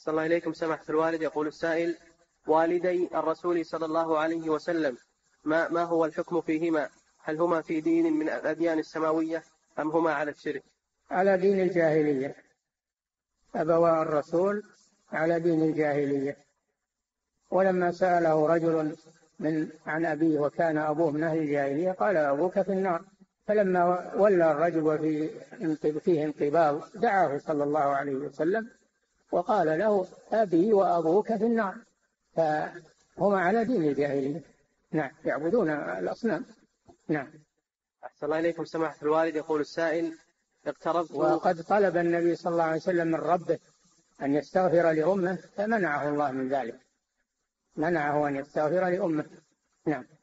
أحسن الله إليكم سماحة الوالد. يقول السائل: والدي الرسول صلى الله عليه وسلم ما هو الحكم فيهما؟ هل هما في دين من الأديان السماوية أم هما على الشرك؟ على دين الجاهلية، أبوا الرسول على دين الجاهلية. ولما سأله رجل عن أبيه وكان أبوه من أهل الجاهلية قال: أبوك في النار. فلما ولى الرجل فيه انقباض دعاه صلى الله عليه وسلم وقال له: أبي وأبوك في النار. فهم على دين الجاهلية، نعم، يعبدون الأصنام. نعم. أحسن الله إليكم سماحة الوالد. يقول السائل: اقتربت وقد طلب النبي صلى الله عليه وسلم من ربه أن يستغفر لأمه، فمنعه الله من ذلك، منعه أن يستغفر لأمه. نعم.